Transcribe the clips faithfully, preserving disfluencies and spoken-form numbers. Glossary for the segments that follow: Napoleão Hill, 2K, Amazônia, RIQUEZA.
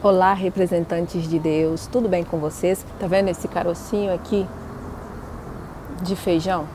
Olá, representantes de Deus, tudo bem com vocês? Tá vendo esse carocinho aqui de feijão?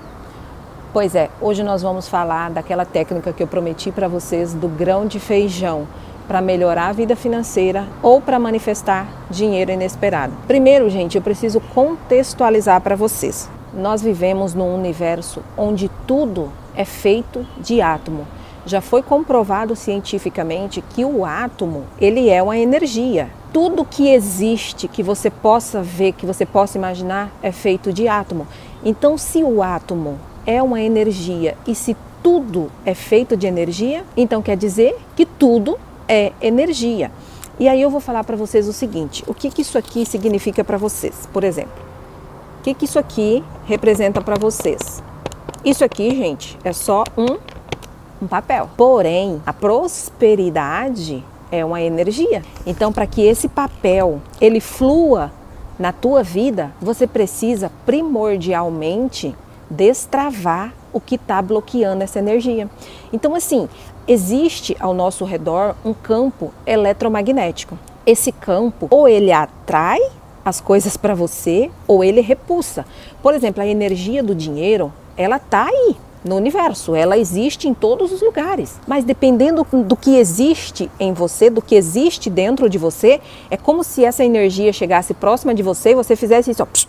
Pois é, hoje nós vamos falar daquela técnica que eu prometi para vocês do grão de feijão para melhorar a vida financeira ou para manifestar dinheiro inesperado. Primeiro, gente, eu preciso contextualizar para vocês. Nós vivemos num universo onde tudo é feito de átomo. Já foi comprovado cientificamente que o átomo, ele é uma energia. Tudo que existe, que você possa ver, que você possa imaginar, é feito de átomo. Então, se o átomo é uma energia e se tudo é feito de energia, então quer dizer que tudo é energia. E aí eu vou falar para vocês o seguinte, o que que isso aqui significa para vocês, por exemplo. O que que isso aqui representa para vocês? Isso aqui, gente, é só um, um papel. Porém, a prosperidade é uma energia. Então, para que esse papel ele flua na tua vida, você precisa primordialmente destravar o que está bloqueando essa energia. Então, assim, existe ao nosso redor um campo eletromagnético. Esse campo, ou ele atrai as coisas para você, ou ele repulsa. Por exemplo, a energia do dinheiro, ela está aí no universo, ela existe em todos os lugares. Mas dependendo do que existe em você, do que existe dentro de você, é como se essa energia chegasse próxima de você e você fizesse isso, ó, pss,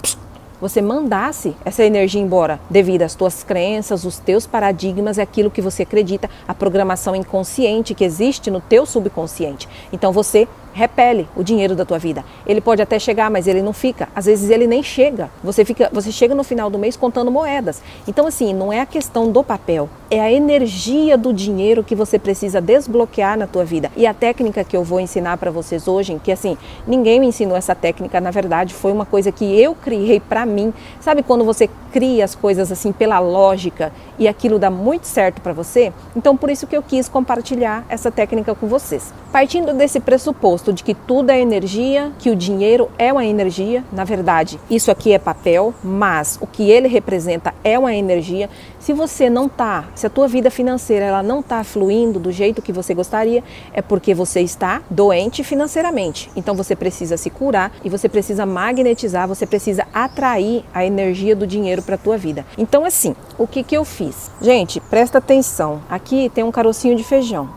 pss, você mandasse essa energia embora devido às tuas crenças, os teus paradigmas, aquilo que você acredita, a programação inconsciente que existe no teu subconsciente. Então você repele o dinheiro da tua vida. Ele pode até chegar, mas ele não fica. Às vezes ele nem chega. Você fica, você chega no final do mês contando moedas. Então, assim, não é a questão do papel, é a energia do dinheiro que você precisa desbloquear na tua vida. E a técnica que eu vou ensinar para vocês hoje, que assim, ninguém me ensinou essa técnica, na verdade, foi uma coisa que eu criei para mim. Sabe quando você cria as coisas assim pela lógica e aquilo dá muito certo para você? Então, por isso que eu quis compartilhar essa técnica com vocês. Partindo desse pressuposto de que tudo é energia, que o dinheiro é uma energia, na verdade isso aqui é papel, mas o que ele representa é uma energia. Se você não tá, se a tua vida financeira ela não tá fluindo do jeito que você gostaria, é porque você está doente financeiramente. Então você precisa se curar e você precisa magnetizar, você precisa atrair a energia do dinheiro para tua vida. Então assim, o que que eu fiz? Gente, presta atenção, aqui tem um carocinho de feijão,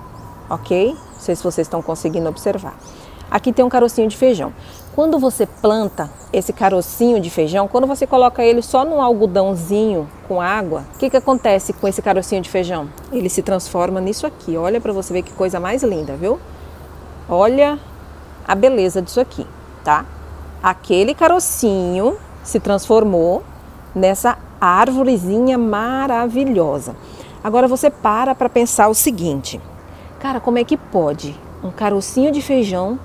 ok? Não sei se vocês estão conseguindo observar. Aqui tem um carocinho de feijão. Quando você planta esse carocinho de feijão, quando você coloca ele só num algodãozinho com água, o que que acontece com esse carocinho de feijão? Ele se transforma nisso aqui. Olha para você ver que coisa mais linda, viu? Olha a beleza disso aqui, tá? Aquele carocinho se transformou nessa árvorezinha maravilhosa. Agora você para para pensar o seguinte. Cara, como é que pode um carocinho de feijão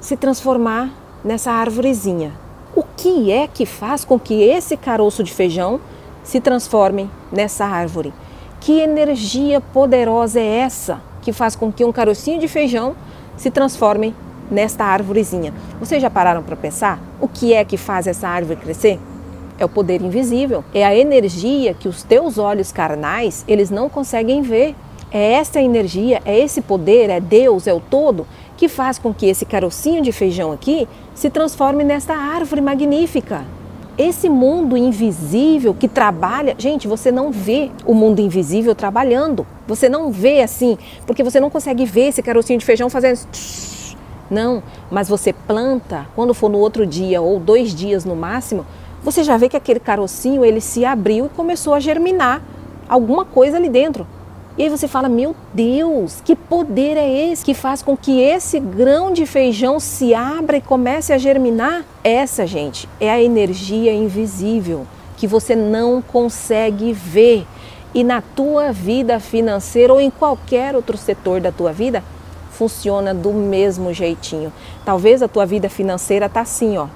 se transformar nessa arvorezinha? O que é que faz com que esse caroço de feijão se transforme nessa árvore? Que energia poderosa é essa que faz com que um carocinho de feijão se transforme nesta arvorezinha? Vocês já pararam para pensar? O que é que faz essa árvore crescer? É o poder invisível, é a energia que os teus olhos carnais, eles não conseguem ver. É essa energia, é esse poder, é Deus, é o todo que faz com que esse carocinho de feijão aqui se transforme nesta árvore magnífica. Esse mundo invisível que trabalha... Gente, você não vê o mundo invisível trabalhando. Você não vê assim, porque você não consegue ver esse carocinho de feijão fazendo... Não, mas você planta, quando for no outro dia ou dois dias no máximo, você já vê que aquele carocinho ele se abriu e começou a germinar alguma coisa ali dentro. E aí você fala, meu Deus, que poder é esse que faz com que esse grão de feijão se abra e comece a germinar? Essa, gente, é a energia invisível que você não consegue ver. E na tua vida financeira ou em qualquer outro setor da tua vida, funciona do mesmo jeitinho. Talvez a tua vida financeira tá assim, ó,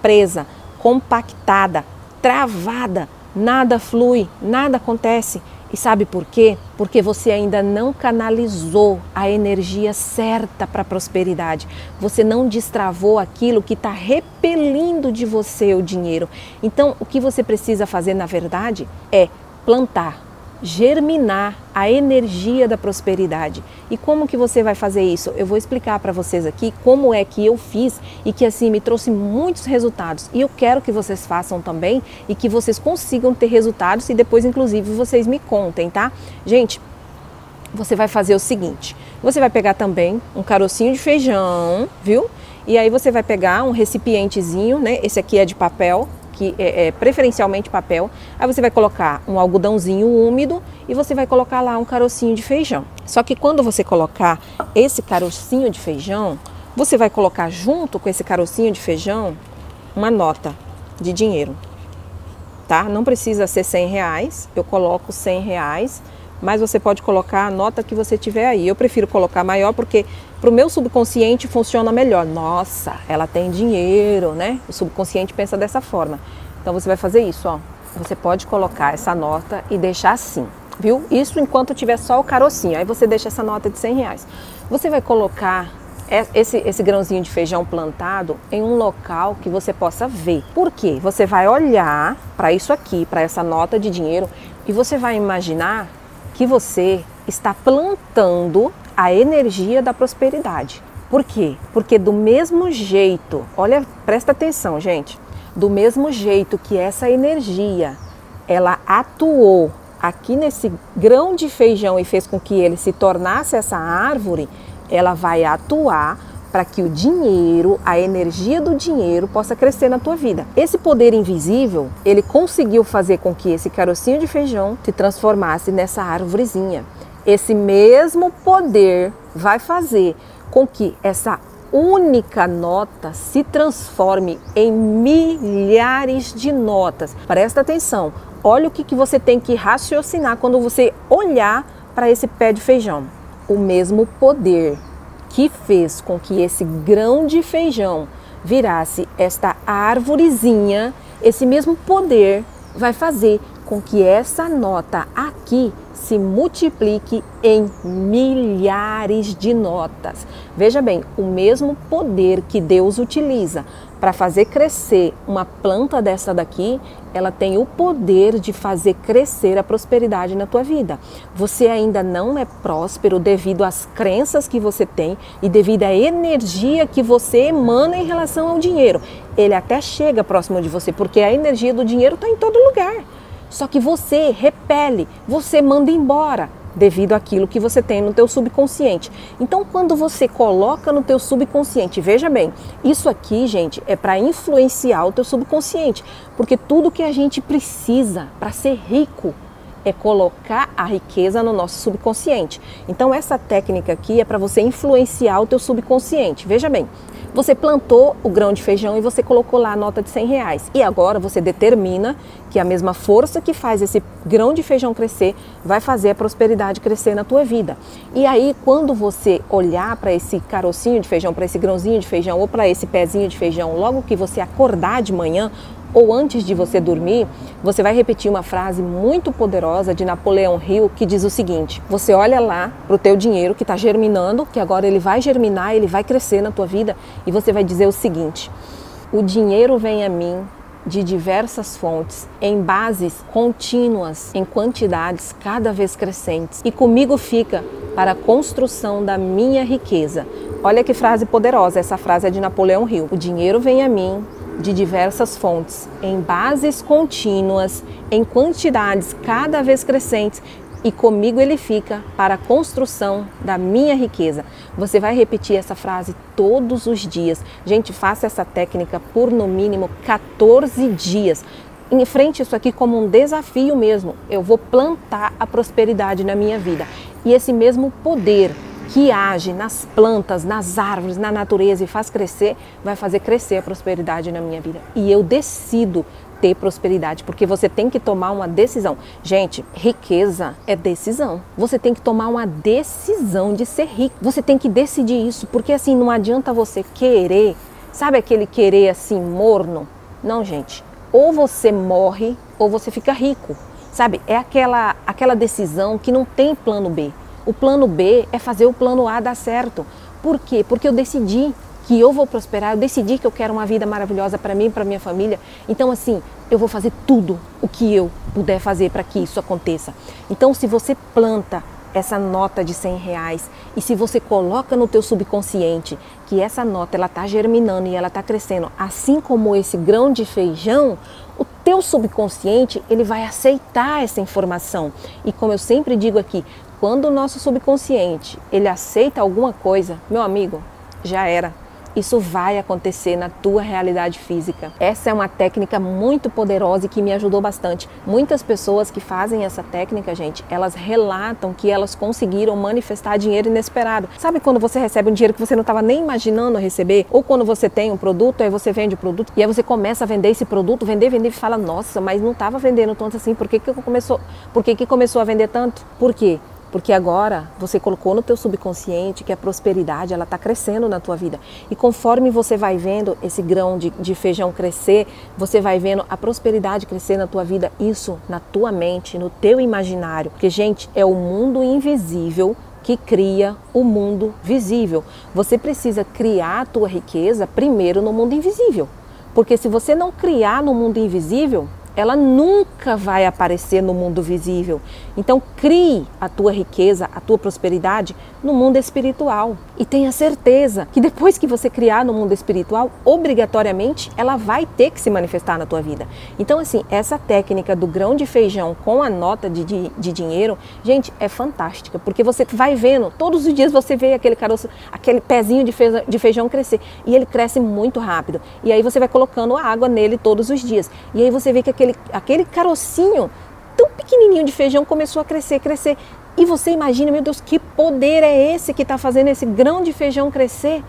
presa, compactada, travada, nada flui, nada acontece. E sabe por quê? Porque você ainda não canalizou a energia certa para a prosperidade. Você não destravou aquilo que está repelindo de você o dinheiro. Então, o que você precisa fazer, na verdade, é plantar, germinar a energia da prosperidade. E como que você vai fazer isso? Eu vou explicar para vocês aqui como é que eu fiz e que assim me trouxe muitos resultados. E eu quero que vocês façam também e que vocês consigam ter resultados e depois inclusive vocês me contem, tá? Gente, você vai fazer o seguinte, você vai pegar também um carocinho de feijão, viu? E aí você vai pegar um recipientezinho, né? Esse aqui é de papel, que é, é preferencialmente papel. Aí você vai colocar um algodãozinho úmido e você vai colocar lá um carocinho de feijão. Só que quando você colocar esse carocinho de feijão, você vai colocar junto com esse carocinho de feijão uma nota de dinheiro, tá? Não precisa ser cem reais, eu coloco cem reais, mas você pode colocar a nota que você tiver aí. Eu prefiro colocar maior porque para o meu subconsciente funciona melhor. Nossa, ela tem dinheiro, né? O subconsciente pensa dessa forma. Então você vai fazer isso, ó. Você pode colocar essa nota e deixar assim, viu? Isso enquanto tiver só o carocinho. Aí você deixa essa nota de cem reais. Você vai colocar esse, esse grãozinho de feijão plantado em um local que você possa ver. Por quê? Você vai olhar para isso aqui, para essa nota de dinheiro, e você vai imaginar que você está plantando a energia da prosperidade. Por quê? Porque do mesmo jeito, olha, presta atenção, gente, do mesmo jeito que essa energia, ela atuou aqui nesse grão de feijão e fez com que ele se tornasse essa árvore, ela vai atuar para que o dinheiro, a energia do dinheiro possa crescer na tua vida. Esse poder invisível, ele conseguiu fazer com que esse carocinho de feijão se transformasse nessa árvorezinha. Esse mesmo poder vai fazer com que essa única nota se transforme em milhares de notas. Presta atenção, olha o que, que você tem que raciocinar quando você olhar para esse pé de feijão. O mesmo poder que fez com que esse grão de feijão virasse esta árvorezinha, esse mesmo poder vai fazer com que essa nota aqui se multiplique em milhares de notas. Veja bem, o mesmo poder que Deus utiliza para fazer crescer uma planta dessa daqui, ela tem o poder de fazer crescer a prosperidade na tua vida. Você ainda não é próspero devido às crenças que você tem e devido à energia que você emana em relação ao dinheiro. Ele até chega próximo de você, porque a energia do dinheiro está em todo lugar. Só que você repele, você manda embora devido àquilo que você tem no teu subconsciente. Então, quando você coloca no teu subconsciente, veja bem, isso aqui, gente, é para influenciar o teu subconsciente, porque tudo que a gente precisa para ser rico é colocar a riqueza no nosso subconsciente. Então, essa técnica aqui é para você influenciar o teu subconsciente. Veja bem, você plantou o grão de feijão e você colocou lá a nota de cem reais. E agora você determina que a mesma força que faz esse grão de feijão crescer vai fazer a prosperidade crescer na tua vida. E aí, quando você olhar para esse carocinho de feijão, para esse grãozinho de feijão ou para esse pezinho de feijão, logo que você acordar de manhã ou antes de você dormir, você vai repetir uma frase muito poderosa de Napoleão Hill que diz o seguinte: você olha lá para o teu dinheiro que está germinando, que agora ele vai germinar, ele vai crescer na tua vida, e você vai dizer o seguinte: o dinheiro vem a mim de diversas fontes, em bases contínuas, em quantidades cada vez crescentes, e comigo fica para a construção da minha riqueza. Olha que frase poderosa, essa frase é de Napoleão Hill. O dinheiro vem a mim de diversas fontes, em bases contínuas, em quantidades cada vez crescentes, e comigo ele fica para a construção da minha riqueza. Você vai repetir essa frase todos os dias. Gente, faça essa técnica por no mínimo quatorze dias. Enfrente isso aqui como um desafio mesmo. Eu vou plantar a prosperidade na minha vida. E esse mesmo poder que age nas plantas, nas árvores, na natureza e faz crescer, vai fazer crescer a prosperidade na minha vida. E eu decido ter prosperidade, porque você tem que tomar uma decisão. Gente, riqueza é decisão. Você tem que tomar uma decisão de ser rico. Você tem que decidir isso, porque assim, não adianta você querer, sabe aquele querer assim, morno? Não, gente. Ou você morre, ou você fica rico, sabe? É aquela, aquela decisão que não tem plano B. O plano B é fazer o plano A dar certo. Por quê? Porque eu decidi que eu vou prosperar, eu decidi que eu quero uma vida maravilhosa para mim e para minha família, então assim, eu vou fazer tudo o que eu puder fazer para que isso aconteça. Então se você planta essa nota de cem reais e se você coloca no teu subconsciente que essa nota ela está germinando e ela está crescendo, assim como esse grão de feijão, o teu subconsciente ele vai aceitar essa informação. E como eu sempre digo aqui, quando o nosso subconsciente ele aceita alguma coisa, meu amigo, já era. Isso vai acontecer na tua realidade física. Essa é uma técnica muito poderosa e que me ajudou bastante. Muitas pessoas que fazem essa técnica, gente, elas relatam que elas conseguiram manifestar dinheiro inesperado. Sabe quando você recebe um dinheiro que você não estava nem imaginando receber? Ou quando você tem um produto, aí você vende o produto e aí você começa a vender esse produto, vender, vender e fala, nossa, mas não estava vendendo tanto assim, por que que começou, por que que começou a vender tanto? Por quê? Porque agora você colocou no teu subconsciente que a prosperidade ela está crescendo na tua vida. E conforme você vai vendo esse grão de, de feijão crescer, você vai vendo a prosperidade crescer na tua vida, isso na tua mente, no teu imaginário. Porque, gente, é o mundo invisível que cria o mundo visível. Você precisa criar a tua riqueza primeiro no mundo invisível. Porque se você não criar no mundo invisível, ela nunca vai aparecer no mundo visível. Então crie a tua riqueza, a tua prosperidade no mundo espiritual. E tenha certeza que depois que você criar no mundo espiritual, obrigatoriamente ela vai ter que se manifestar na tua vida. Então assim, essa técnica do grão de feijão com a nota de, de, de dinheiro, gente, é fantástica. Porque você vai vendo, todos os dias você vê aquele caroço, aquele pezinho de feijão, de feijão crescer. E ele cresce muito rápido. E aí você vai colocando a água nele todos os dias. E aí você vê que aquele Aquele carocinho tão pequenininho de feijão começou a crescer, crescer. E você imagina, meu Deus, que poder é esse que está fazendo esse grão de feijão crescer?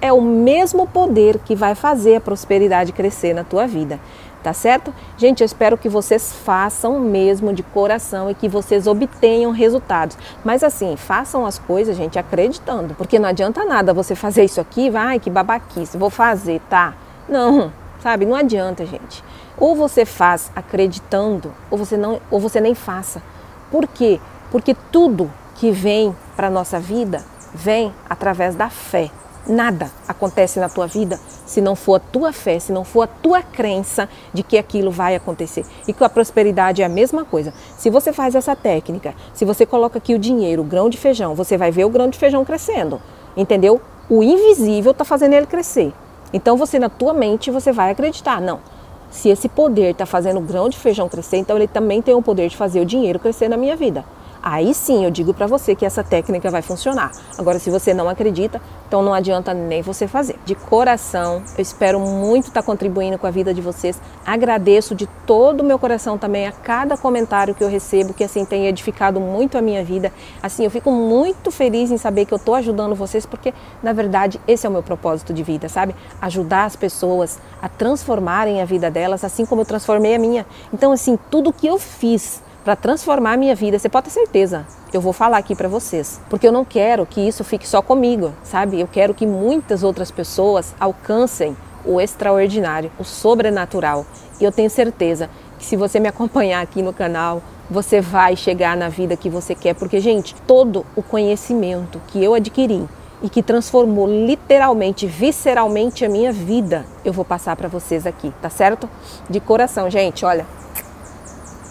É o mesmo poder que vai fazer a prosperidade crescer na tua vida, tá certo? Gente, eu espero que vocês façam mesmo de coração e que vocês obtenham resultados. Mas assim, façam as coisas, gente, acreditando. Porque não adianta nada você fazer isso aqui, vai, que babaquice, vou fazer, tá? Não, sabe? Não adianta, gente. Ou você faz acreditando, ou você, não, ou você nem faça. Por quê? Porque tudo que vem para a nossa vida, vem através da fé. Nada acontece na tua vida se não for a tua fé, se não for a tua crença de que aquilo vai acontecer. E que a prosperidade é a mesma coisa. Se você faz essa técnica, se você coloca aqui o dinheiro, o grão de feijão, você vai ver o grão de feijão crescendo. Entendeu? O invisível está fazendo ele crescer. Então você, na tua mente, você vai acreditar. Não. Se esse poder está fazendo o grão de feijão crescer, então ele também tem o poder de fazer o dinheiro crescer na minha vida. Aí sim, eu digo para você que essa técnica vai funcionar. Agora, se você não acredita, então não adianta nem você fazer. De coração, eu espero muito estar contribuindo com a vida de vocês. Agradeço de todo o meu coração também a cada comentário que eu recebo, que assim tem edificado muito a minha vida. Assim, eu fico muito feliz em saber que eu estou ajudando vocês, porque na verdade esse é o meu propósito de vida, sabe? Ajudar as pessoas a transformarem a vida delas, assim como eu transformei a minha. Então assim, tudo que eu fiz para transformar a minha vida, você pode ter certeza, eu vou falar aqui para vocês. Porque eu não quero que isso fique só comigo, sabe? Eu quero que muitas outras pessoas alcancem o extraordinário, o sobrenatural. E eu tenho certeza que se você me acompanhar aqui no canal, você vai chegar na vida que você quer. Porque, gente, todo o conhecimento que eu adquiri e que transformou literalmente, visceralmente a minha vida, eu vou passar para vocês aqui, tá certo? De coração, gente, olha...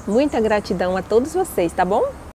Muita gratidão a todos vocês, tá bom?